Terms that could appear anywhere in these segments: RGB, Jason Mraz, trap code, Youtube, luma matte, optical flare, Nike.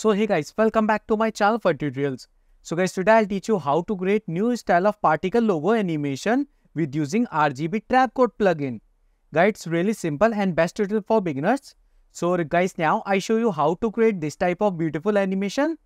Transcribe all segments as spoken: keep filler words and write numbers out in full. So hey guys, welcome back to my channel for tutorials. So guys, today I'll teach you how to create new style of particle logo animation with using R G B trap code plugin. Guys, it's really simple and best tutorial for beginners. So guys, now I show you how to create this type of beautiful animation.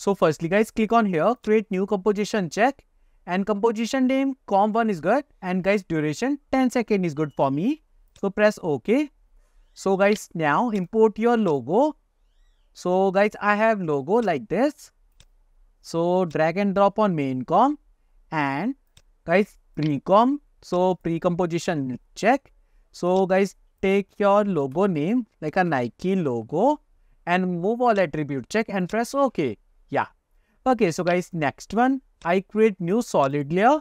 So firstly guys, click on here, create new composition, check, and composition name com one is good, and guys duration ten second is good for me. So press OK. So guys, now import your logo. So guys, I have logo like this. So drag and drop on main com, and guys pre-com, so pre-composition check. So guys, take your logo name like a Nike logo and move all attribute check and press OK. Yeah. Okay. So guys, next one, I create new solid layer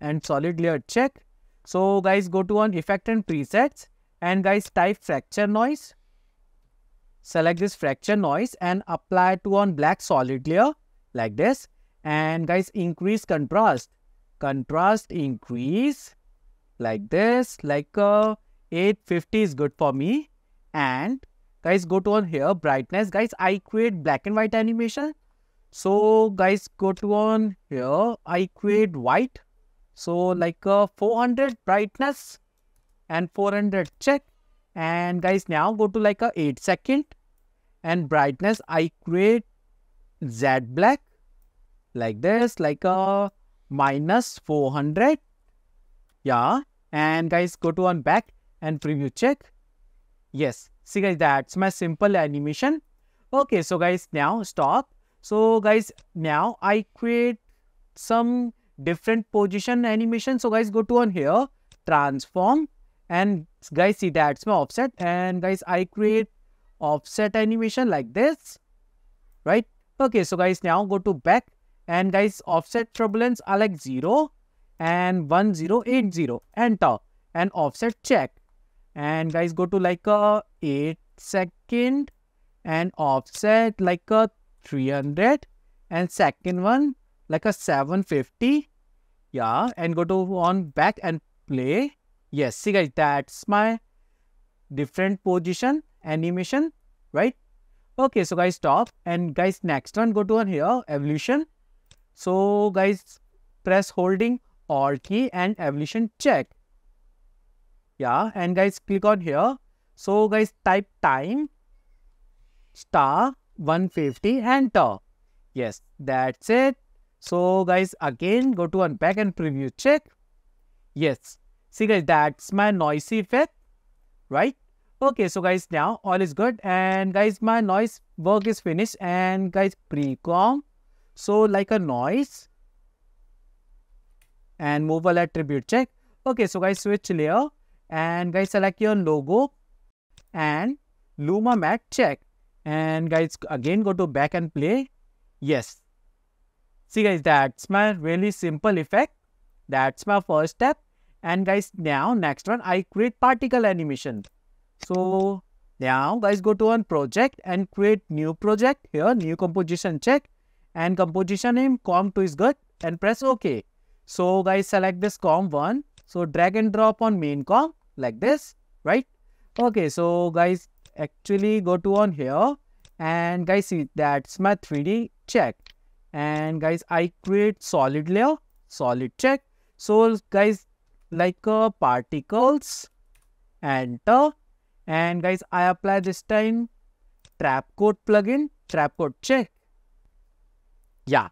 and solid layer check. So guys, go to on effect and presets, and guys type fracture noise. Select this fracture noise and apply to on black solid layer like this. And guys, increase contrast. Contrast increase like this, like uh, eight fifty is good for me. And guys, go to on here brightness. Guys, I create black and white animation. So guys, go to on here, I create white, so like a four hundred brightness and four hundred check. And guys, now go to like a eight second and brightness, I create Z black like this, like a minus four hundred. Yeah, and guys, go to on back and preview check. Yes, see guys, that's my simple animation. Okay, so guys, now stop. So guys, now I create some different position animation. So guys, go to on here, transform, and guys see that's my offset. And guys, I create offset animation like this, right? Okay, so guys, now go to back, and guys offset turbulence are like zero and one zero eight zero, enter, and offset check. And guys, go to like a eight second and offset like a three hundred, and second one like a seven fifty. Yeah, and go to on back and play. Yes, see guys, that's my different position animation, right? Okay, so guys, stop. And guys, next one, go to on here evolution. So guys, press holding alt key and evolution check. Yeah, and guys, click on here. So guys, type time star one fifty, enter. Yes, that's it. So guys, again go to on back and preview check. Yes, see guys, that's my noisy effect, right? Okay, so guys, now all is good. And guys, my noise work is finished. And guys, pre-com, so like a noise and move all attribute check. Okay, so guys, switch layer, and guys select your logo and luma matte check. And guys, again go to back and play. Yes, see guys, that's my really simple effect. That's my first step. And guys, now next one, I create particle animation. So now guys, go to on project and create new project here, new composition check, and composition name com two is good, and press OK. So guys, select this com one, so drag and drop on main com like this, right? Okay, so guys, actually go to on here, and guys see that's my three D check. And guys, I create solid layer, solid check. So guys, like uh, particles, enter. And guys, I apply this time trap code plugin, trap code check. Yeah,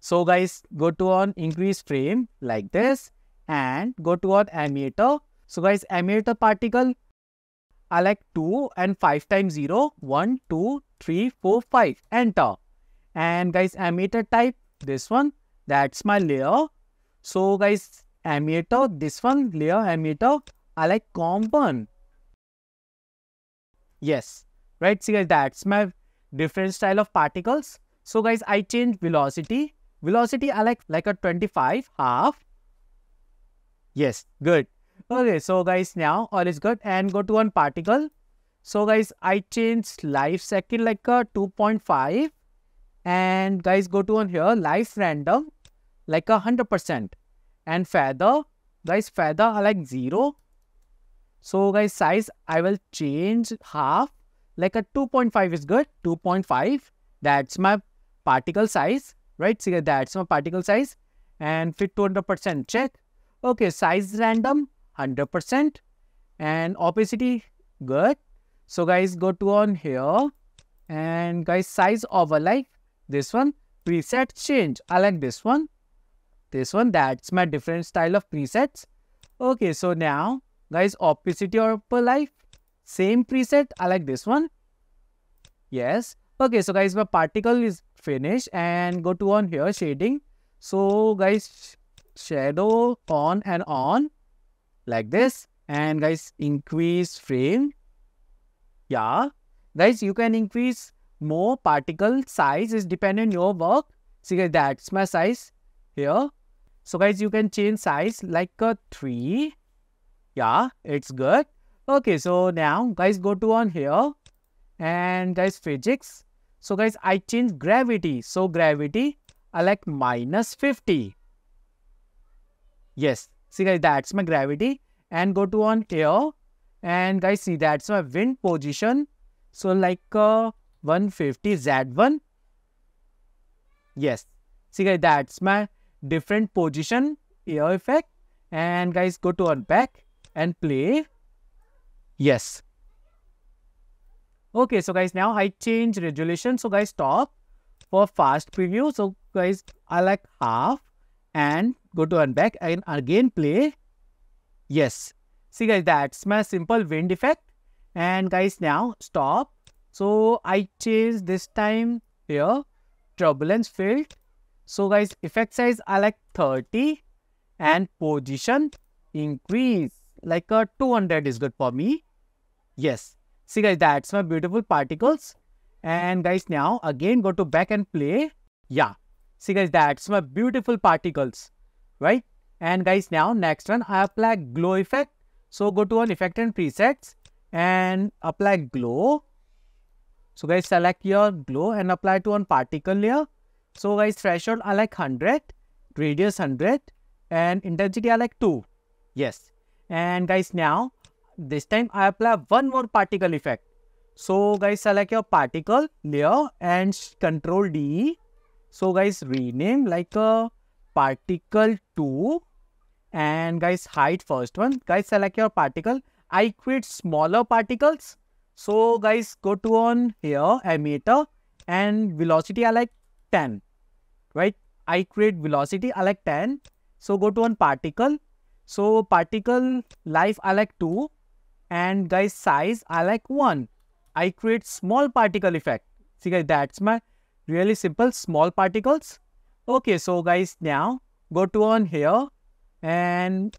so guys, go to on increase frame like this, and go to on emitter. So guys, emitter particle I like two and five times zero, one, two, three, four, five, enter. And guys, emitter type, this one, that's my layer. So guys, emitter, this one, layer emitter, I like compound. Yes, right. See guys, that's my different style of particles. So guys, I change velocity. Velocity I like like a twenty-five half. Yes, good. Okay, so guys, now all is good, and go to one particle. So guys, I change life second like a two point five, and guys go to on here life random like a one hundred percent, and feather guys feather I like zero. So guys, size I will change half like a two point five is good. two point five, that's my particle size, right? See, that's my particle size, and fit to one hundred percent check. Okay, size random one hundred percent, and opacity good. So guys, go to on here, and guys size over like this one, preset change I like this one, this one, that's my different style of presets. Okay, so now guys, opacity or upper life, same preset, I like this one. Yes. Okay, so guys, my particle is finished, and go to on here shading. So guys, shadow on and on like this, and guys increase frame. Yeah, guys, you can increase more particle size, is depending on your work. See guys, that's my size here. So guys, you can change size like a three. Yeah, it's good. Okay, so now guys go to on here, and guys physics. So guys, I change gravity. So gravity I like minus fifty. Yes, see guys, that's my gravity, and go to on here, and guys see that's my wind position. So like uh, one fifty Z one. Yes, see guys, that's my different position here effect, and guys go to on back and play. Yes. Okay, so guys, now I change resolution. So guys, stop for fast preview. So guys, I like half, and go to and back and again play. Yes. See guys, that's my simple wind effect. And guys, now stop. So I change this time here turbulence field. So guys, effect size I like thirty, and position increase like a two hundred is good for me. Yes. See guys, that's my beautiful particles. And guys, now again go to back and play. Yeah. See guys, that's my beautiful particles, right? And guys, now next one I apply glow effect. So go to an effect and presets, and apply glow. So guys, select your glow and apply to one particle layer. So guys, threshold I like one hundred, radius one hundred, and intensity I like two. Yes. And guys, now this time I apply one more particle effect. So guys, select your particle layer and control D. So guys, rename like a particle two, and guys hide first one. Guys, select your particle. I create smaller particles. So guys, go to on here emitter, and velocity I like ten, right? I create velocity I like ten. So go to on particle. So particle life I like two, and guys size I like one. I create small particle effect. See guys, that's my really simple small particles. Okay, so guys, now go to on here and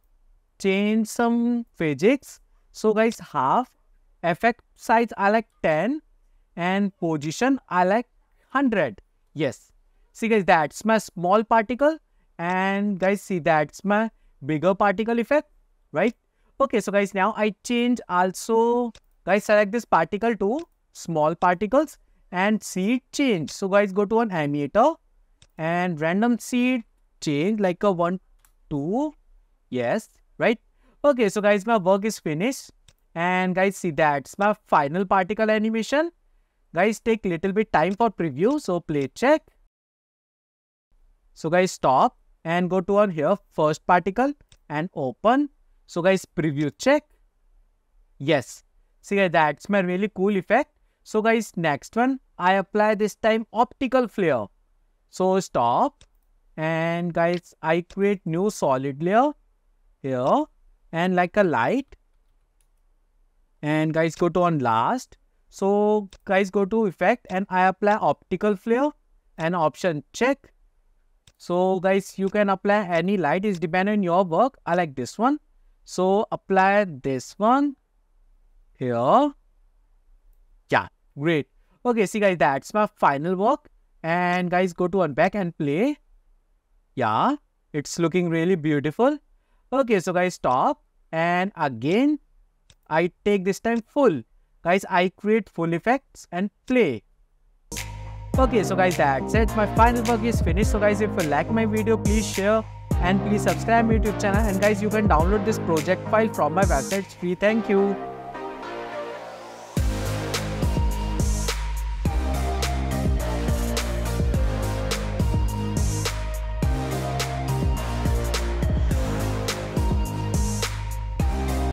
change some physics. So guys, half, effect size I like ten, and position I like one hundred. Yes. See guys, that's my small particle, and guys see that's my bigger particle effect, right? Okay, so guys, now I change also. Guys, select this particle to small particles, and seed change. So guys, go to an emitter, and random seed change like a one two. Yes, right? Okay, so guys, my work is finished, and guys see that's my final particle animation. Guys, take little bit time for preview. So play check. So guys, stop, and go to on here first particle and open. So guys, preview check. Yes. See guys, that's my really cool effect. So guys, next one I apply this time optical flare. So stop, and guys I create new solid layer here, and like a light, and guys go to on last. So guys, go to effect, and I apply optical flare and option check. So guys, you can apply any light, is depending on your work. I like this one. So apply this one here. Yeah, great. Okay, see guys, that's my final work. And guys, go to unpack and play. Yeah, it's looking really beautiful. Okay, so guys, stop. And again, I take this time full. Guys, I create full effects and play. Okay, so guys, that's it. My final work is finished. So guys, if you like my video, please share and please subscribe my YouTube channel. And guys, you can download this project file from my website. It's free. Thank you.